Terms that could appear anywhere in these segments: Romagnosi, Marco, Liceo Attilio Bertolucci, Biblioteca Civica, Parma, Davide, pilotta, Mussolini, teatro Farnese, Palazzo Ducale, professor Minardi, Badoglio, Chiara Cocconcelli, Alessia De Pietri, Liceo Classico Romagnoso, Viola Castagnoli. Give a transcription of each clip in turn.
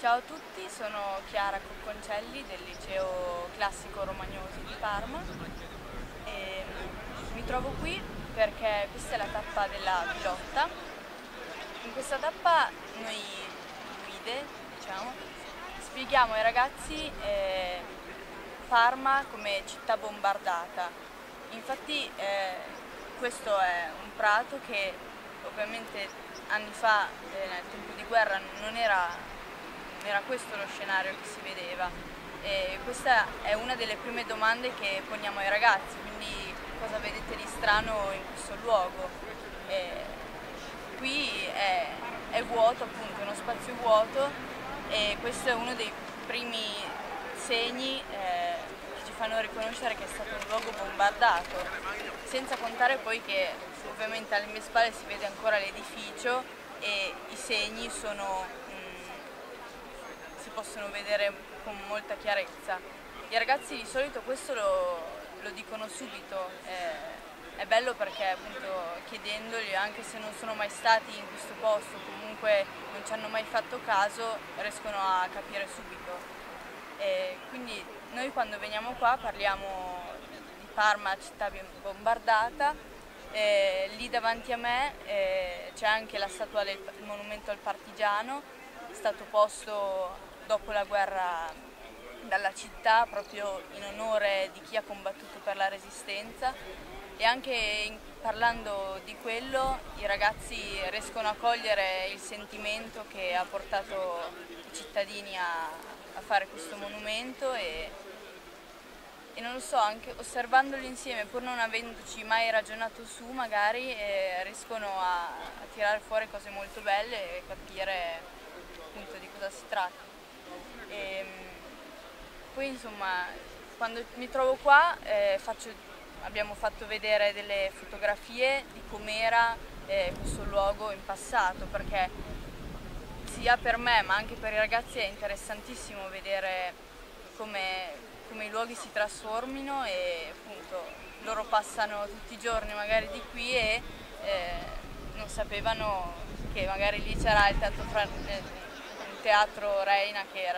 Ciao a tutti, sono Chiara Cocconcelli del Liceo Classico Romagnoso di Parma e mi trovo qui perché questa è la tappa della pilotta. In questa tappa noi guide, diciamo, spieghiamo ai ragazzi Parma come città bombardata. Infatti questo è un prato che ovviamente anni fa, nel tempo di guerra, non era questo lo scenario che si vedeva, e questa è una delle prime domande che poniamo ai ragazzi, quindi cosa vedete di strano in questo luogo? Qui è vuoto, appunto, è uno spazio vuoto, e questo è uno dei primi segni che ci fanno riconoscere che è stato un luogo bombardato, senza contare poi che ovviamente alle mie spalle si vede ancora l'edificio e i segni sono... si possono vedere con molta chiarezza. I ragazzi di solito questo lo dicono subito, è bello perché appunto chiedendogli, anche se non sono mai stati in questo posto, comunque non ci hanno mai fatto caso, riescono a capire subito. Quindi noi quando veniamo qua parliamo di Parma, città bombardata. Lì davanti a me c'è anche la statua del monumento al partigiano, è stato posto dopo la guerra dalla città proprio in onore di chi ha combattuto per la resistenza, e anche parlando di quello i ragazzi riescono a cogliere il sentimento che ha portato i cittadini a fare questo monumento e non lo so, anche osservandolo insieme, pur non avendoci mai ragionato su, magari riescono a tirare fuori cose molto belle e capire appunto di cosa si tratta. E poi insomma, quando mi trovo qua abbiamo fatto vedere delle fotografie di com'era questo luogo in passato, perché sia per me ma anche per i ragazzi è interessantissimo vedere come i luoghi si trasformino, e appunto loro passano tutti i giorni magari di qui e non sapevano che magari lì c'era il teatro Farnese, teatro Reina che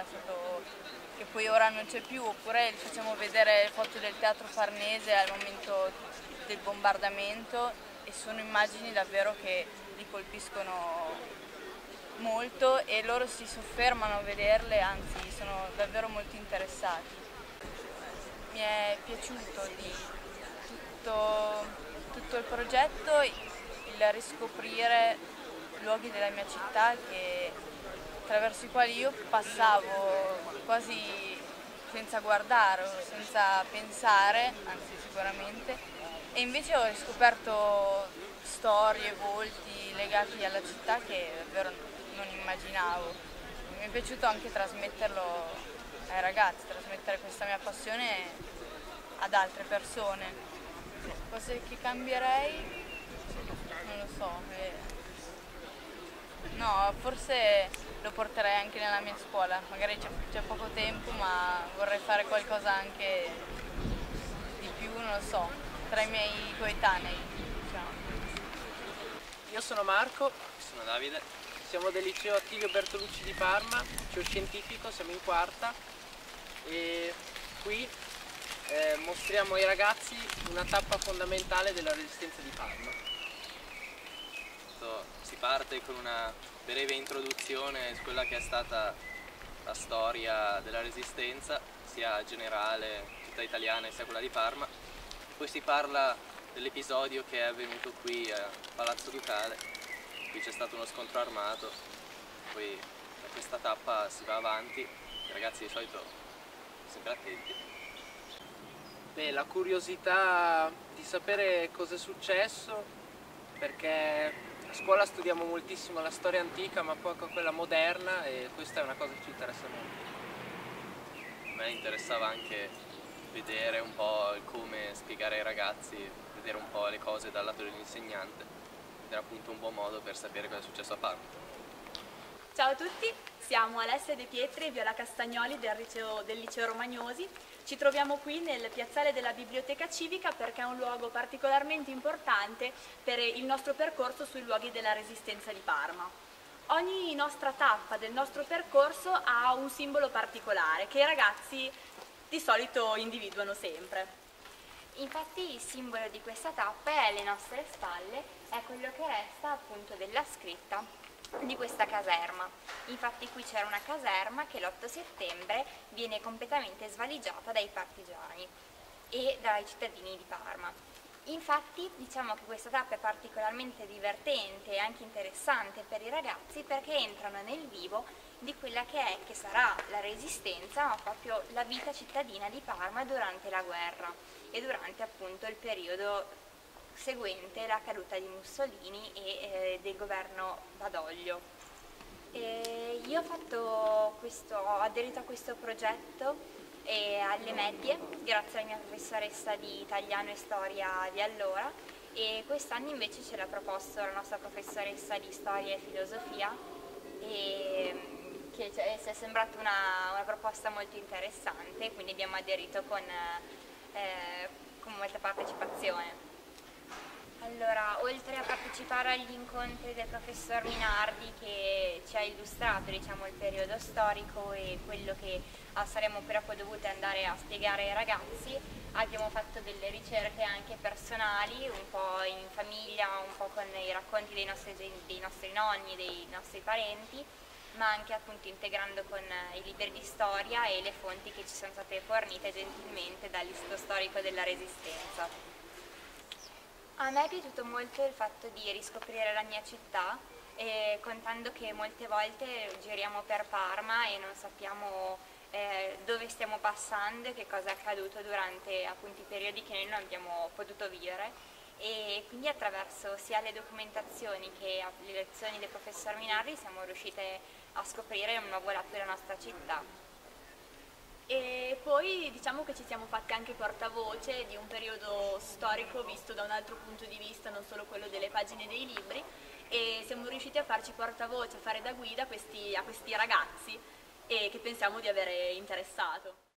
poi ora non c'è più, oppure facciamo vedere le foto del teatro Farnese al momento del bombardamento, e sono immagini davvero che li colpiscono molto e loro si soffermano a vederle, anzi sono davvero molto interessati. Mi è piaciuto di tutto il progetto il riscoprire luoghi della mia città attraverso i quali io passavo quasi senza guardare, senza pensare, anzi sicuramente, e invece ho riscoperto storie, volti legati alla città che davvero non immaginavo. Mi è piaciuto anche trasmetterlo ai ragazzi, trasmettere questa mia passione ad altre persone. Cose che cambierei? Non lo so. No, forse... lo porterei anche nella mia scuola, magari c'è poco tempo ma vorrei fare qualcosa anche di più, non lo so, tra i miei coetanei, diciamo. Io sono Marco, sono Davide, siamo del Liceo Attilio Bertolucci di Parma, liceo scientifico, siamo in quarta, e qui mostriamo ai ragazzi una tappa fondamentale della resistenza di Parma. Si parte con una breve introduzione su quella che è stata la storia della resistenza, sia generale, tutta italiana, sia quella di Parma. Poi si parla dell'episodio che è avvenuto qui a Palazzo Ducale, qui c'è stato uno scontro armato, poi da questa tappa si va avanti, i ragazzi di solito sono sempre attenti. Beh, la curiosità di sapere cosa è successo, perché a scuola studiamo moltissimo la storia antica ma poco quella moderna, e questa è una cosa che ci interessa molto. A me interessava anche vedere un po' come spiegare ai ragazzi, vedere un po' le cose dal lato dell'insegnante, era appunto un buon modo per sapere cosa è successo a Parma. Ciao a tutti, siamo Alessia De Pietri e Viola Castagnoli del Liceo Romagnosi. Ci troviamo qui nel piazzale della Biblioteca Civica perché è un luogo particolarmente importante per il nostro percorso sui luoghi della resistenza di Parma. ogni nostra tappa del nostro percorso ha un simbolo particolare che i ragazzi di solito individuano sempre. Infatti il simbolo di questa tappa è alle nostre spalle, è quello che resta appunto della scritta di questa caserma. Infatti qui c'era una caserma che l'8 settembre viene completamente svaligiata dai partigiani e dai cittadini di Parma. Infatti diciamo che questa tappa è particolarmente divertente e anche interessante per i ragazzi, perché entrano nel vivo di quella che è, che sarà la resistenza, ma proprio la vita cittadina di Parma durante la guerra e durante appunto il periodo seguente la caduta di Mussolini e del governo Badoglio. Io ho fatto questo, ho aderito a questo progetto e alle medie grazie alla mia professoressa di italiano e storia di allora, e quest'anno invece ce l'ha proposto la nostra professoressa di storia e filosofia, e che ci è sembrata una proposta molto interessante, quindi abbiamo aderito con molta partecipazione. Allora, oltre a partecipare agli incontri del professor Minardi, che ci ha illustrato diciamo, il periodo storico e quello che saremmo però poi dovute andare a spiegare ai ragazzi, abbiamo fatto delle ricerche anche personali, un po' in famiglia, un po' con i racconti dei nostri nonni, dei nostri parenti, ma anche appunto integrando con i libri di storia e le fonti che ci sono state fornite gentilmente dall'Istituto Storico della Resistenza. A me è piaciuto molto il fatto di riscoprire la mia città, contando che molte volte giriamo per Parma e non sappiamo dove stiamo passando e che cosa è accaduto durante appunto i periodi che noi non abbiamo potuto vivere, e quindi attraverso sia le documentazioni che le lezioni del professor Minardi siamo riuscite a scoprire un nuovo lato della nostra città. E poi diciamo che ci siamo fatti anche portavoce di un periodo storico visto da un altro punto di vista, non solo quello delle pagine dei libri, e siamo riusciti a farci portavoce, a fare da guida a questi ragazzi che pensiamo di avere interessato.